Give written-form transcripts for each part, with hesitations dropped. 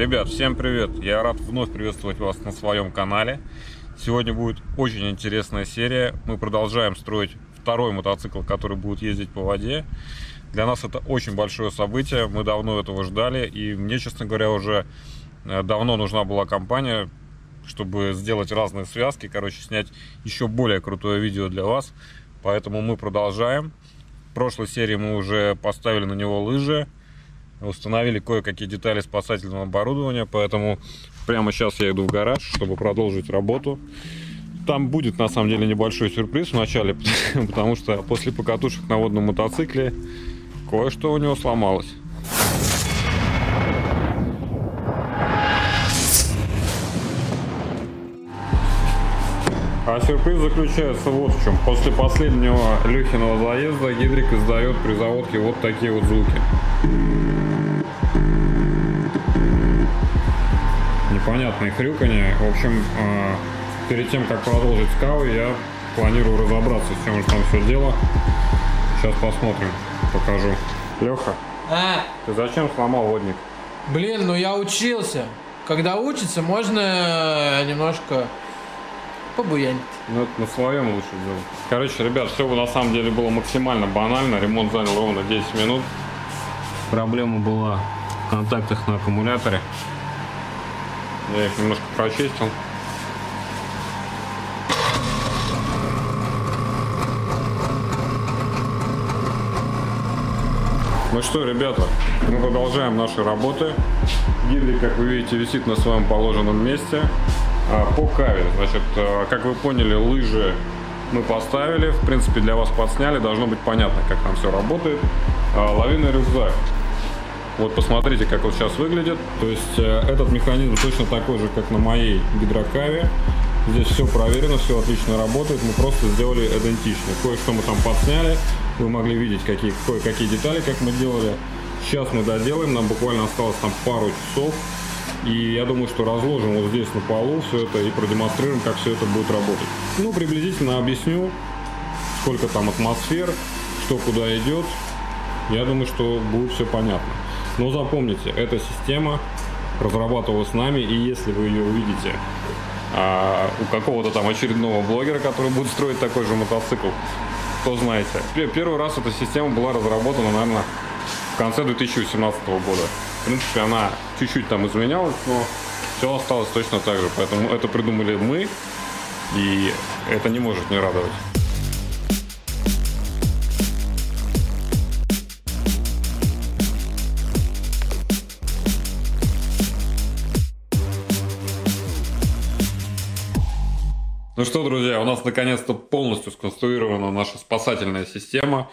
Ребят, всем привет! Я рад вновь приветствовать вас на своем канале. Сегодня будет очень интересная серия. Мы продолжаем строить второй мотоцикл, который будет ездить по воде. Для нас это очень большое событие. Мы давно этого ждали. И мне, честно говоря, уже давно нужна была компания, чтобы сделать разные связки. Короче, снять еще более крутое видео для вас. Поэтому мы продолжаем. В прошлой серии мы уже поставили на него лыжи. Установили кое-какие детали спасательного оборудования, поэтому прямо сейчас я иду в гараж, чтобы продолжить работу. Там будет, на самом деле, небольшой сюрприз в начале, потому что после покатушек на водном мотоцикле кое-что у него сломалось. А сюрприз заключается вот в чем. После последнего Лехиного заезда Гидрик издает при заводке вот такие вот звуки. Непонятные хрюканье. В общем, перед тем, как продолжить скавы, я планирую разобраться, с чем же там все дело. Сейчас посмотрим, покажу. Леха, ты зачем сломал водник? Блин, ну я учился. Когда учится, можно немножко побуянить. Ну, это на своем лучше делать. Короче, ребят, все на самом деле было максимально банально. Ремонт занял ровно 10 минут. Проблема была в контактах на аккумуляторе. Я их немножко прочистил. Ну что, ребята, мы продолжаем наши работы. Гидрик, как вы видите, висит на своем положенном месте. По каве, значит, как вы поняли, лыжи мы поставили. В принципе, для вас подсняли. Должно быть понятно, как там все работает. Лавинный рюкзак. Вот посмотрите, как он сейчас выглядит. То есть этот механизм точно такой же, как на моей гидрокаве. Здесь все проверено, все отлично работает. Мы просто сделали идентично. Кое-что мы там подсняли. Вы могли видеть кое-какие детали, как мы делали. Сейчас мы доделаем. Нам буквально осталось там пару часов. И я думаю, что разложим вот здесь на полу все это и продемонстрируем, как все это будет работать. Ну, приблизительно объясню, сколько там атмосфер, что куда идет. Я думаю, что будет все понятно. Но запомните, эта система разрабатывалась нами, и если вы ее увидите у какого-то там очередного блогера, который будет строить такой же мотоцикл, то знаете. Первый раз эта система была разработана, наверное, в конце 2018 года. В принципе, она чуть-чуть там изменялась, но все осталось точно так же. Поэтому это придумали мы, и это не может не радовать. Ну что, друзья, у нас наконец-то полностью сконструирована наша спасательная система.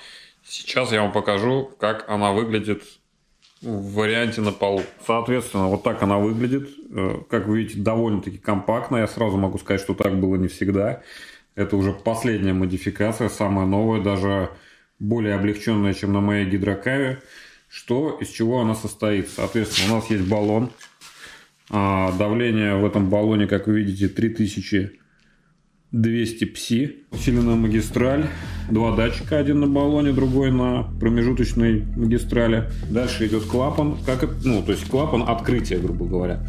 Сейчас я вам покажу, как она выглядит в варианте на полу. Соответственно, вот так она выглядит. Как вы видите, довольно-таки компактно. Я сразу могу сказать, что так было не всегда. Это уже последняя модификация, самая новая, даже более облегченная, чем на моей гидрокаве. Что, из чего она состоит? Соответственно, у нас есть баллон. Давление в этом баллоне, как вы видите, 3200 пси, усиленная магистраль, два датчика, один на баллоне, другой на промежуточной магистрали. Дальше идет клапан, клапан открытия, грубо говоря.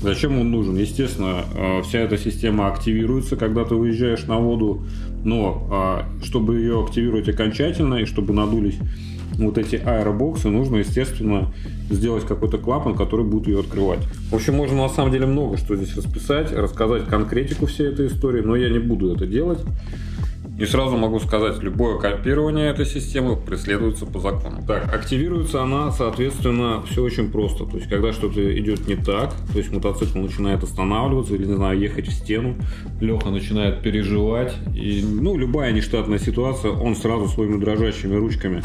Зачем он нужен? Естественно, вся эта система активируется, когда ты выезжаешь на воду, но чтобы ее активировать окончательно и чтобы надулись вот эти аэробоксы, нужно, естественно, сделать какой-то клапан, который будет ее открывать. В общем, можно на самом деле много что здесь расписать, рассказать конкретику всей этой истории, но я не буду это делать. И сразу могу сказать, любое копирование этой системы преследуется по закону. Так, активируется она, соответственно, все очень просто. То есть, когда что-то идет не так, то есть мотоцикл начинает останавливаться или, не знаю, ехать в стену, Леха начинает переживать. И, ну, любая нештатная ситуация, он сразу своими дрожащими ручками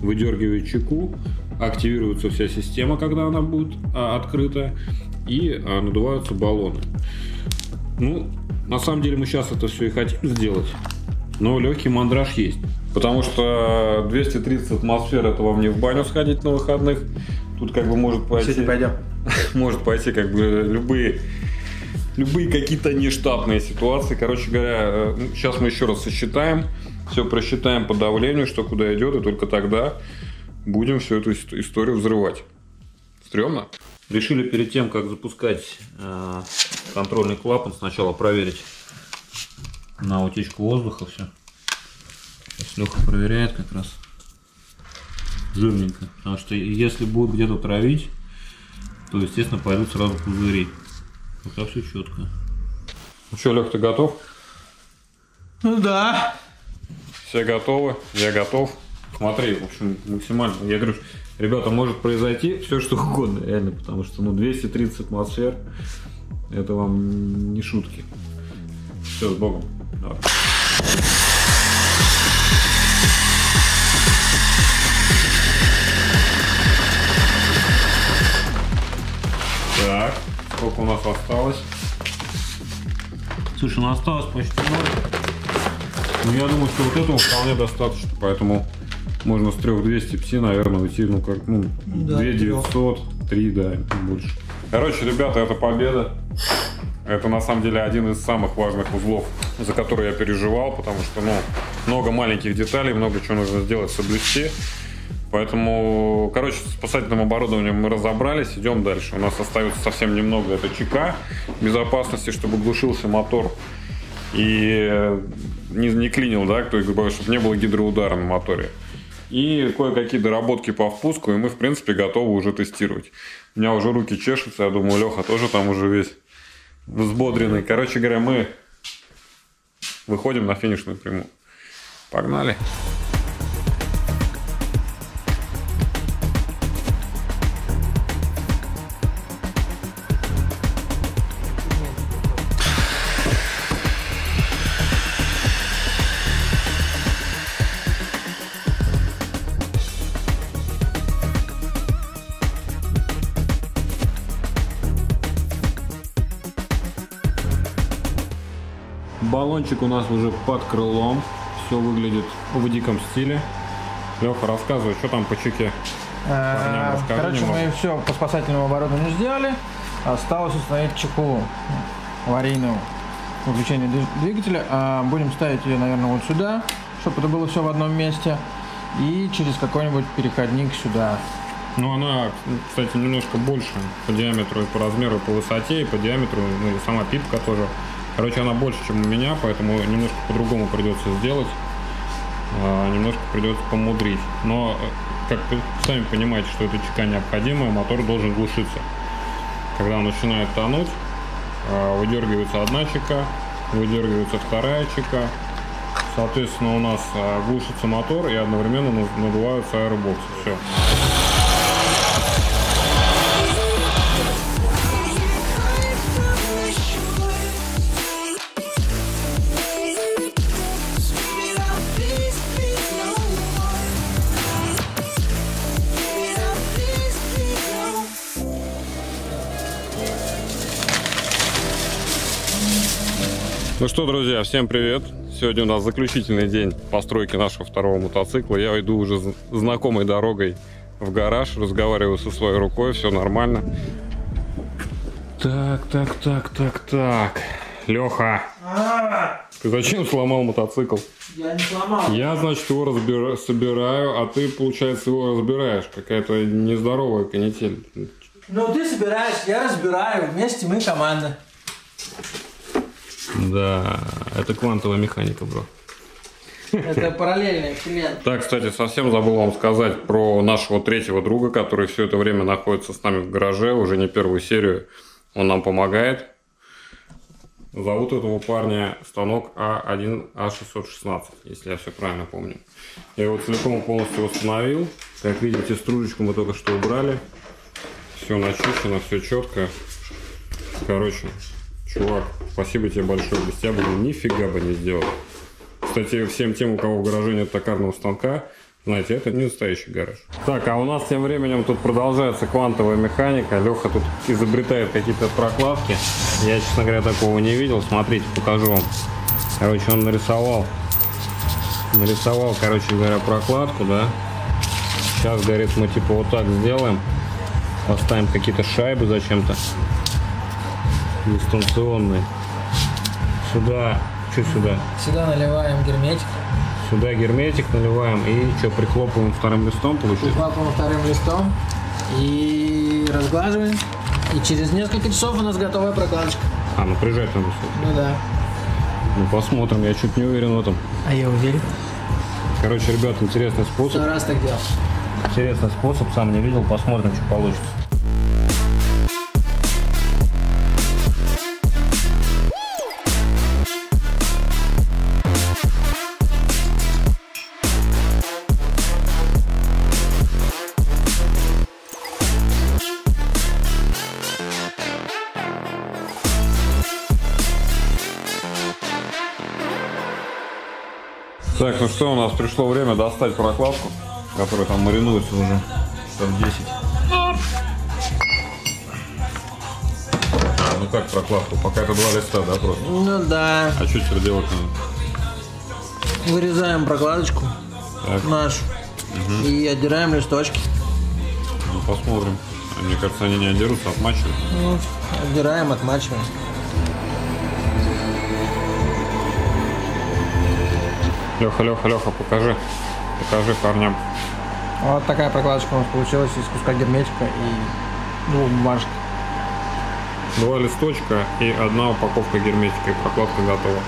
выдергивает чеку, активируется вся система, когда она будет открыта, и надуваются баллоны. Ну, на самом деле мы сейчас это все и хотим сделать. Но легкий мандраж есть, потому что 230 атмосфер — это вам не в баню сходить на выходных. Тут как бы может пойти, как бы любые какие-то нештатные ситуации. Короче говоря, сейчас мы еще раз сосчитаем, все просчитаем по давлению, что куда идет, и только тогда будем всю эту историю взрывать. стрёмно. Решили перед тем, как запускать контрольный клапан, сначала проверить на утечку воздуха все. Сейчас Леха проверяет как раз жирненько, потому что если будет где-то травить, то естественно пойдут сразу пузыри. Пока все четко. Ну что, Лех, ты готов? Ну да. Все готовы, я готов. Смотри, в общем, максимально, я говорю, ребята, может произойти все что угодно, реально, потому что, ну, 230 атмосфер, это вам не шутки. Все, с Богом. Давай. Так, сколько у нас осталось? Слушай, ну осталось почти ноль. Ну, я думаю, что вот этого вполне достаточно, поэтому можно с 3200 пси, наверное, уйти, ну, как, ну, да, 2900, 3, да, больше. Короче, ребята, это победа. Это, на самом деле, один из самых важных узлов, за который я переживал, потому что, ну, много маленьких деталей, много чего нужно сделать, соблюсти. Поэтому, короче, с спасательным оборудованием мы разобрались, идем дальше. У нас остается совсем немного, это ЧК безопасности, чтобы глушился мотор и не клинил, да, кто их добавил, чтобы не было гидроудара на моторе. И кое-какие доработки по впуску, и мы, в принципе, готовы уже тестировать. У меня уже руки чешутся, я думаю, Леха тоже там уже весь взбодренный. Короче говоря, мы выходим на финишную прямую. Погнали! Баллончик у нас уже под крылом, все выглядит в диком стиле. Леха, рассказывай, что там по чеке. Короче, мы все по спасательному оборудованию сделали, осталось установить чеку аварийную, выключение двигателя. Будем ставить ее, наверное, вот сюда, чтобы это было все в одном месте, и через какой-нибудь переходник сюда. Ну, она, кстати, немножко больше по диаметру и по размеру, и по высоте, и по диаметру, ну и сама пипка тоже. Короче, она больше, чем у меня, поэтому немножко по-другому придется сделать, немножко придется помудрить. Но, как вы сами понимаете, что эта чека необходимая, мотор должен глушиться. Когда он начинает тонуть, выдергивается одна чека, выдергивается вторая чека, соответственно, у нас глушится мотор и одновременно надуваются аэробоксы. Все. Ну что, друзья, всем привет! Сегодня у нас заключительный день постройки нашего второго мотоцикла. Я иду уже знакомой дорогой в гараж, разговариваю со своей рукой, все нормально. Так. Леха, ты зачем сломал мотоцикл? Я не сломал. Я, значит, его собираю, а ты, получается, его разбираешь. Какая-то нездоровая канитель. Ну, ты собираешь, я разбираю. Вместе мы команда. Да, это квантовая механика, бро. Это параллельный элемент. Так, кстати, совсем забыл вам сказать про нашего третьего друга, который все это время находится с нами в гараже, уже не первую серию. Он нам помогает. Зовут этого парня станок А1А616, если я все правильно помню. Я его целиком полностью восстановил. Как видите, стружечку мы только что убрали. Все начищено, все четко. Короче... Чувак, спасибо тебе большое, без тебя бы нифига бы не сделал. Кстати, всем тем, у кого в гараже нет токарного станка, знаете, это не настоящий гараж. Так, а у нас тем временем тут продолжается квантовая механика. Леха тут изобретает какие-то прокладки. Я, честно говоря, такого не видел. Смотрите, покажу вам. Короче, он нарисовал, короче говоря, прокладку, да. Сейчас, говорит, мы типа вот так сделаем. Поставим какие-то шайбы зачем-то. Дистанционный. Сюда, что сюда? Сюда наливаем герметик. Сюда герметик наливаем и что, прихлопываем вторым листом, получается? Прихлопываем вторым листом. и разглаживаем. И через несколько часов у нас готовая прокладочка. А, ну прижать надо все. Ну да. Ну посмотрим, я чуть не уверен в этом. А я уверен. Короче, ребят, интересный способ. Второй раз так делал. Интересный способ, сам не видел, посмотрим, что получится. Так, ну что, у нас пришло время достать прокладку, которая там маринуется уже часов 10. А, ну как прокладку? Пока это 2 листа, да, просто? Ну да. А что теперь делать надо? Вырезаем прокладочку нашу и отдираем листочки. Ну посмотрим. Мне кажется, они не отдерутся, отмачивают. Ну, отдираем, отмачиваем. Леха, Леха, Леха, покажи. Покажи парням. Вот такая прокладочка у нас получилась из куска герметика и 2 бумажек. 2 листочка и 1 упаковка герметика. И прокладка готова.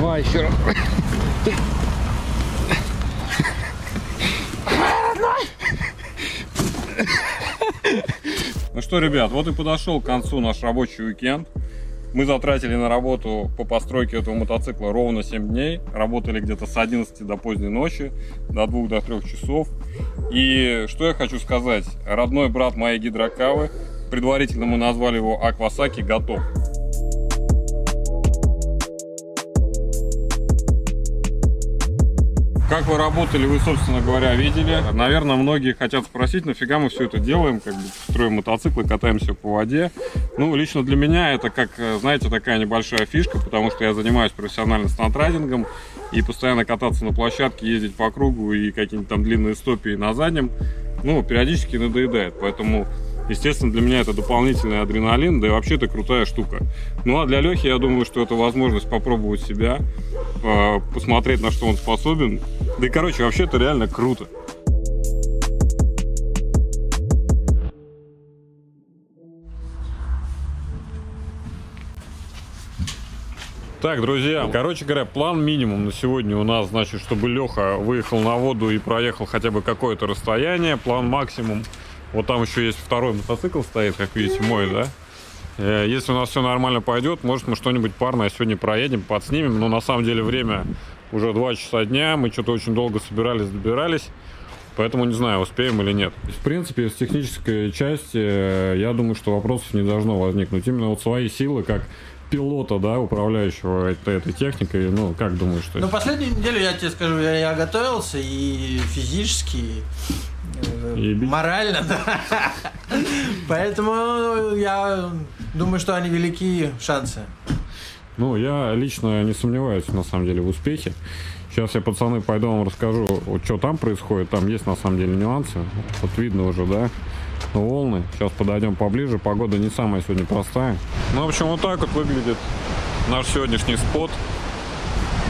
Давай еще раз. Ну что, ребят, вот и подошел к концу наш рабочий уикенд. Мы затратили на работу по постройке этого мотоцикла ровно 7 дней. Работали где-то с 11 до поздней ночи, до 2-3 часов. И что я хочу сказать. Родной брат моей гидрокавы, предварительно мы назвали его Аквасаки, готов. Как вы работали, вы, собственно говоря, видели. Наверное, многие хотят спросить, нафига мы все это делаем, как бы строим мотоциклы, катаемся по воде. Ну, лично для меня это, как, знаете, такая небольшая фишка, потому что я занимаюсь профессионально стандрайдингом, и постоянно кататься на площадке, ездить по кругу и какие-нибудь там длинные стопи на заднем, ну, периодически надоедает, поэтому... Естественно, для меня это дополнительный адреналин, да и вообще это крутая штука. Ну а для Лехи, я думаю, что это возможность попробовать себя, посмотреть, на что он способен. Да и, короче, вообще это реально круто. Так, друзья, короче говоря, план минимум на сегодня у нас, значит, чтобы Леха выехал на воду и проехал хотя бы какое-то расстояние. План максимум. Вот там еще есть 2-й мотоцикл стоит, как видите, мой, да? Если у нас все нормально пойдет, может, мы что-нибудь парное сегодня проедем, подснимем. Но на самом деле время уже 2 часа дня, мы что-то очень долго собирались, добирались. Поэтому не знаю, успеем или нет. В принципе, с технической части, я думаю, что вопросов не должно возникнуть. Именно вот свои силы, как пилота, да, управляющего этой техникой, ну, как думаешь, что... Ну, последнюю неделю, я тебе скажу, я готовился и физически... Морально, да. Поэтому я думаю, что они велики шансы. Ну, я лично не сомневаюсь, на самом деле, в успехе. Сейчас я, пацаны, пойду вам расскажу, вот, что там происходит. Там есть, на самом деле, нюансы. Вот видно уже, да? Волны. Сейчас подойдем поближе. Погода не самая сегодня простая. Ну, в общем, вот так вот выглядит наш сегодняшний спот.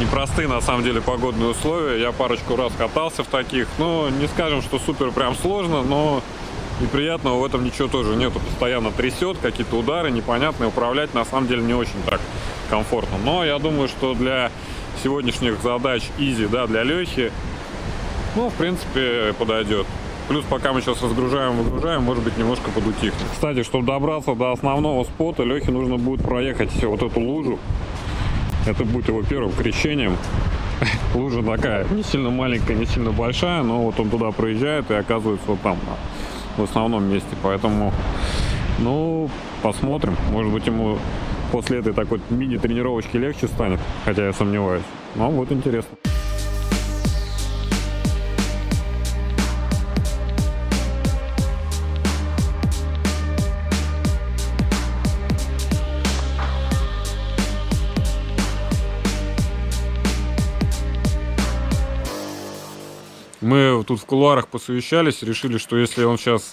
Непростые, на самом деле, погодные условия. Я парочку раз катался в таких. Ну, не скажем, что супер прям сложно, но и приятного в этом ничего тоже нету. Постоянно трясет, какие-то удары непонятные. Управлять, на самом деле, не очень так комфортно. Но я думаю, что для сегодняшних задач изи, да, для Лехи, ну, в принципе, подойдет. Плюс, пока мы сейчас разгружаем-выгружаем, может быть, немножко подутихнет. Кстати, чтобы добраться до основного спота, Лехе нужно будет проехать вот эту лужу. Это будет его первым крещением. Лужа такая, не сильно маленькая, не сильно большая, но вот он туда проезжает и оказывается вот там, в основном месте. Поэтому, ну, посмотрим. Может быть, ему после этой такой мини-тренировочки легче станет, хотя я сомневаюсь. Но вот интересно. Мы тут в кулуарах посовещались, решили, что если он сейчас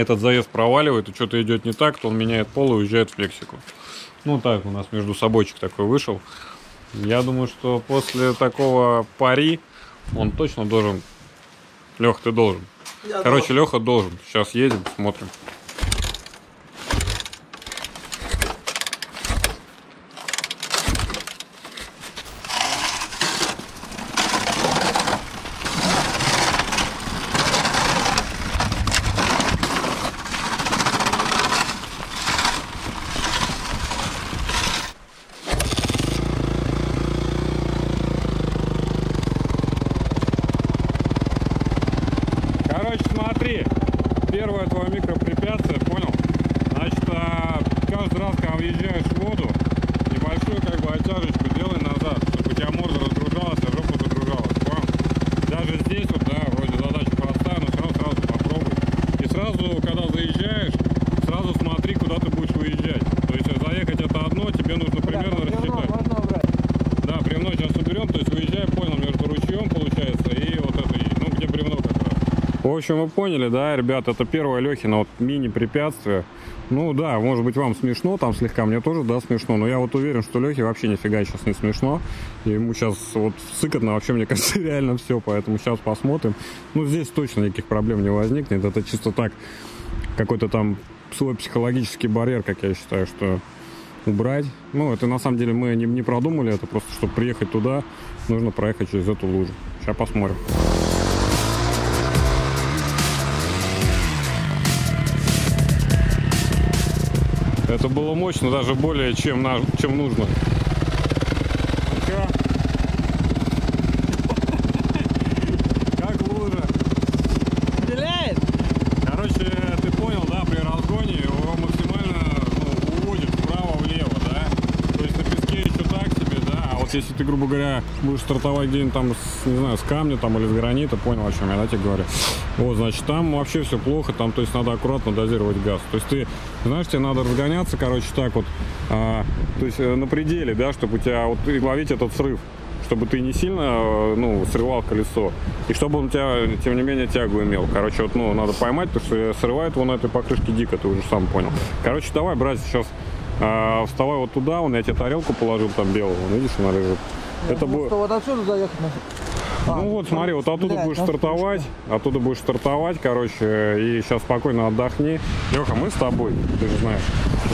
этот заезд проваливает, и что-то идет не так, то он меняет пол и уезжает в Мексику. Ну так, у нас между собойчик такой вышел. Я думаю, что после такого пари он точно должен. Леха, ты должен. Я короче, должен. Леха должен. Сейчас едем, смотрим. В общем, вы поняли, да, ребят, это первое Лехино вот мини-препятствие. Ну да, может быть, вам смешно, там слегка, мне тоже, да, смешно, но я вот уверен, что Лехе вообще нифига сейчас не смешно. Ему сейчас вот сыкотно вообще, мне кажется, реально все, поэтому сейчас посмотрим. Ну, здесь точно никаких проблем не возникнет, это чисто так, какой-то там свой психологический барьер, как я считаю, что убрать. Ну, это на самом деле мы не продумали, это просто, чтобы приехать туда, нужно проехать через эту лужу. Сейчас посмотрим. Это было мощно, даже более, чем нужно. Как лужа. Стреляет? Короче, ты понял, да, при разгоне его максимально уводит вправо-влево, да? То есть на песке еще так себе, да? А вот если ты, грубо говоря, будешь стартовать где-нибудь там, не знаю, с камня там или с гранита, понял, о чем я, да, тебе говорю? Вот, значит, там вообще все плохо, там, то есть, надо аккуратно дозировать газ. То есть, ты, знаешь, тебе надо разгоняться, короче, так вот, то есть, на пределе, да, чтобы у тебя, вот, и ловить этот срыв, чтобы ты не сильно, ну, срывал колесо, и чтобы он у тебя, тем не менее, тягу имел. Короче, вот, ну, надо поймать, потому что срывает его на этой покрышке дико, ты уже сам понял. Короче, давай, брать сейчас, вставай вот туда, вон, я тебе тарелку положил там белую, видишь, она лежит. Я это будет... Вот отсюда заехать надо. Ну вот, смотри, вот оттуда будешь стартовать, короче, и сейчас спокойно отдохни. Леха, мы с тобой, ты же знаешь.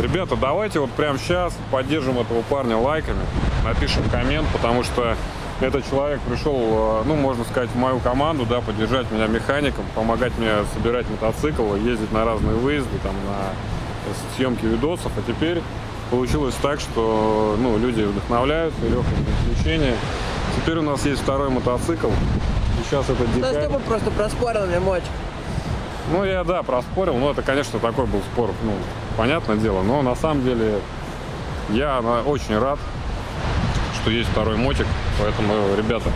Ребята, давайте вот прямо сейчас поддержим этого парня лайками, напишем коммент, потому что этот человек пришел, ну, можно сказать, в мою команду, да, поддержать меня механиком, помогать мне собирать мотоцикл, ездить на разные выезды, там, на съемки видосов, а теперь получилось так, что, ну, люди вдохновляются, Леха не исключение. Теперь у нас есть второй мотоцикл, и сейчас это дикарь. Да, чтобы просто проспорил мне мочь. Ну, я, да, проспорил, но это, конечно, такой был спор, ну, понятное дело, но на самом деле я очень рад, что есть второй мотик, поэтому, ребята,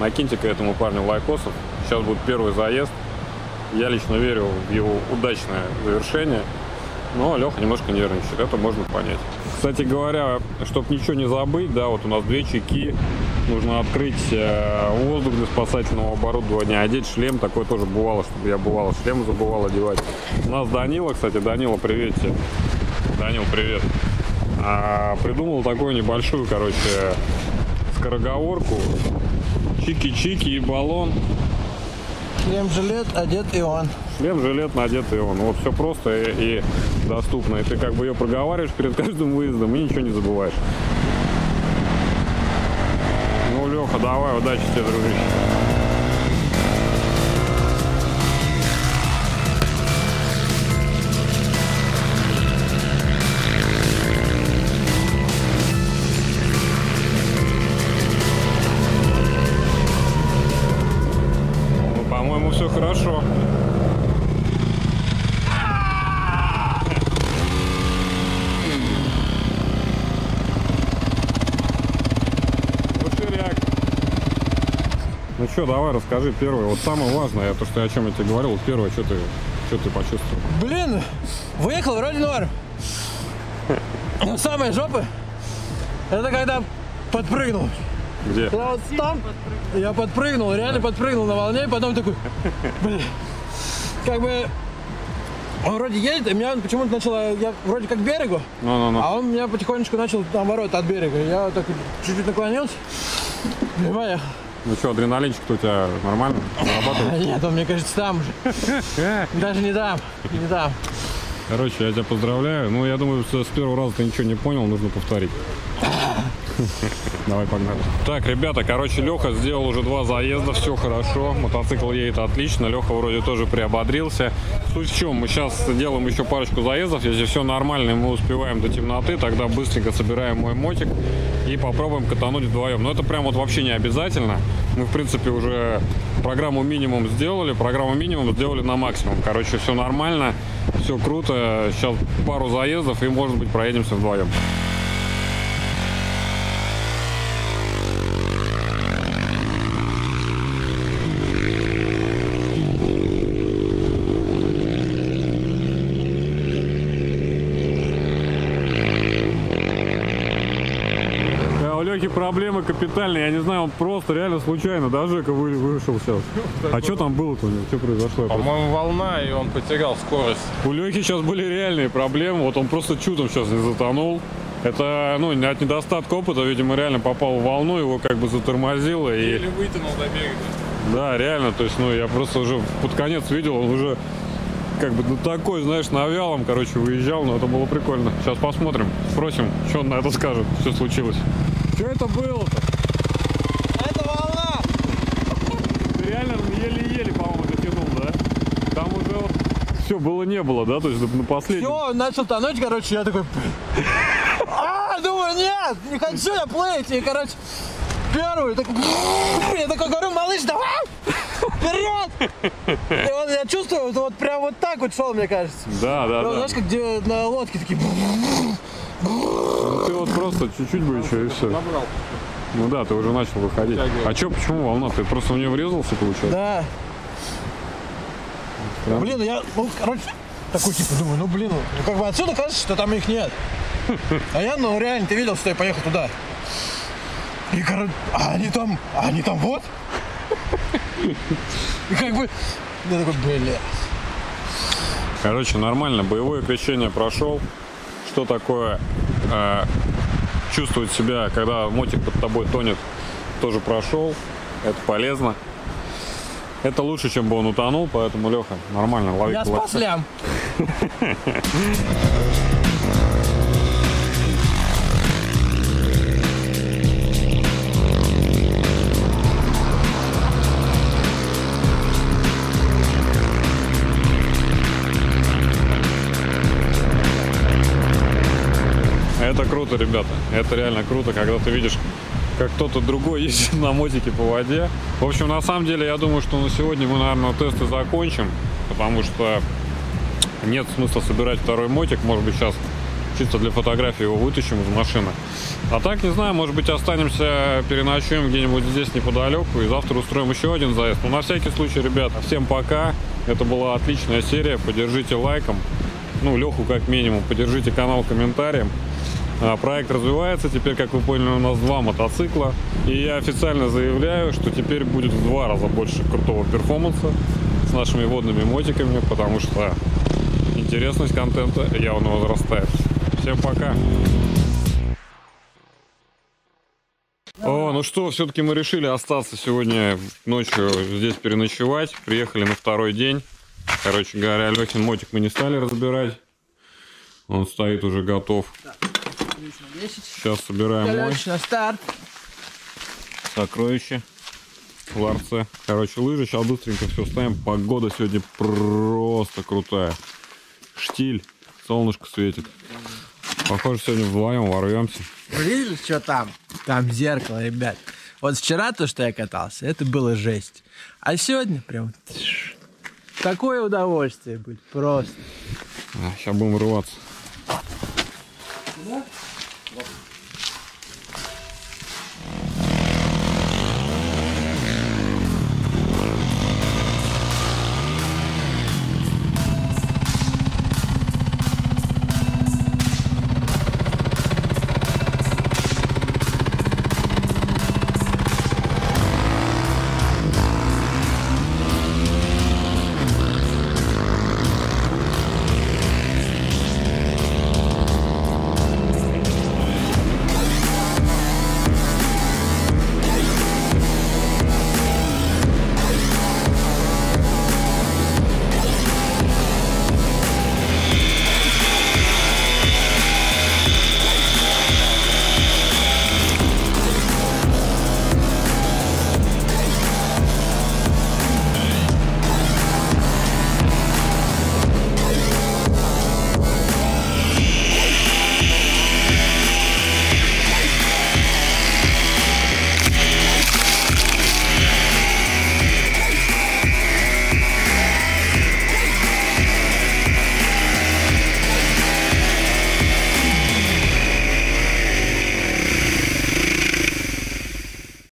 накиньте-ка этому парню лайкосов, сейчас будет первый заезд, я лично верю в его удачное завершение. Но Леха немножко нервничает, это можно понять. Кстати говоря, чтобы ничего не забыть, да, вот у нас две чеки, нужно открыть воздух для спасательного оборудования, одеть шлем, такое тоже бывало, чтобы я шлем забывал одевать. У нас Данила, кстати, Данила, привет тебе. Данил, привет. Придумал такую небольшую, короче, скороговорку. Чики-чики и баллон. Шлем-жилет одет и он. Шлем-жилет надет и он. Вот все просто и доступно. И ты как бы ее проговариваешь перед каждым выездом и ничего не забываешь. Ну, Леха, давай, удачи тебе, дружище. Все хорошо. Ну что, давай расскажи первое. Вот самое важное, то, что я, о чем я тебе говорил, вот первое, что ты почувствовал? Блин, выехал вроде норм. Но самая жопа, это когда подпрыгнул. Где? Я вот там, я подпрыгнул, реально подпрыгнул на волне, и потом такой, блин, как бы Он вроде едет, и меня почему-то начало, я вроде как к берегу, а он меня потихонечку начал, наоборот, от берега. Я вот так чуть-чуть наклонился, понимаю. Ну что, адреналинчик-то у тебя нормально зарабатывает? Нет, он, мне кажется, там же. Даже не там, не там. Короче, я тебя поздравляю. Ну, я думаю, что с первого раза ты ничего не понял, нужно повторить. Давай, погнали. Так, ребята, короче, Леха сделал уже 2 заезда, все хорошо, мотоцикл едет отлично, Леха вроде тоже приободрился. Суть в чем, мы сейчас делаем еще парочку заездов, если все нормально, мы успеваем до темноты, тогда быстренько собираем мой мотик и попробуем катануть вдвоем. Но это прям вот вообще не обязательно, мы, в принципе, уже программу минимум сделали на максимум. Короче, все нормально, все круто, сейчас пару заездов и, может быть, проедемся вдвоем. Проблемы капитальные, я не знаю, он просто реально случайно до ЖЭКа вышел сейчас. А что там было-то у него? Что произошло? По-моему, волна, и он потерял скорость. У Лехи сейчас были реальные проблемы, вот он просто чудом сейчас не затонул. Это, ну, от недостатка опыта, видимо, реально попал в волну, его как бы затормозило. Или вытянул до берега. Да, реально, то есть, ну, я просто уже под конец видел, он уже как бы, ну, такой, знаешь, на вялом, короче, выезжал, но это было прикольно. Сейчас посмотрим, спросим, что он на это скажет, что случилось. Что это было-то? Это волна! Ты реально еле-еле, по-моему, дотянул, да? Там уже вот все было-не было, да? То есть на последнем... Все, он начал тонуть, короче, я такой... думаю, нет, не хочу я плыть, и, короче, первый, так... я такой говорю, малыш, давай! Вперед! И он, я чувствую, вот прям вот так вот шел, мне кажется. Да, да, да. Знаешь, как где на лодке такие... Ну, ты вот просто чуть-чуть бы еще и все. Набрал. Ну да, ты уже начал выходить. А че, почему волна? Ты просто в нее врезался, получается? Да. Прям? Блин, я, ну, короче, такой типа думаю, ну блин, ну как бы отсюда кажется, что там их нет. А я, ну реально, ты видел, что я поехал туда. И короче, а они там вот. И как бы, я такой, блин. Короче, нормально, боевое крещение прошел. Что такое чувствовать себя, когда мотик под тобой тонет, тоже прошел. Это полезно. Это лучше, чем бы он утонул, поэтому, Леха, нормально, лови. Я спас лям. Это круто, ребята, это реально круто, когда ты видишь, как кто-то другой ездит на мотике по воде. В общем, на самом деле, я думаю, что на сегодня мы, наверное, тесты закончим, потому что нет смысла собирать второй мотик, может быть, сейчас чисто для фотографии его вытащим из машины. А так, не знаю, может быть, останемся, переночуем где-нибудь здесь неподалеку и завтра устроим еще один заезд. Но на всякий случай, ребята, всем пока, это была отличная серия, поддержите лайком, ну, Леху как минимум, поддержите канал комментарием. Проект развивается, теперь, как вы поняли, у нас 2 мотоцикла, и я официально заявляю, что теперь будет в 2 раза больше крутого перформанса с нашими водными мотиками, потому что интересность контента явно возрастает. Всем пока! О, ну что, все-таки мы решили остаться сегодня ночью здесь переночевать, приехали на 2-й день, короче говоря, Лехин мотик мы не стали разбирать, он стоит уже готов. Сейчас собираем мой. Старт. Сокровище в ларце. Короче, лыжи. Сейчас быстренько все ставим. Погода сегодня просто крутая. Штиль. Солнышко светит. Похоже, сегодня вдвоем ворвемся. Вы видели, что там? Там зеркало, ребят. Вот вчера то, что я катался, это было жесть. А сегодня прям такое удовольствие будет. Просто. Сейчас будем рваться. Да?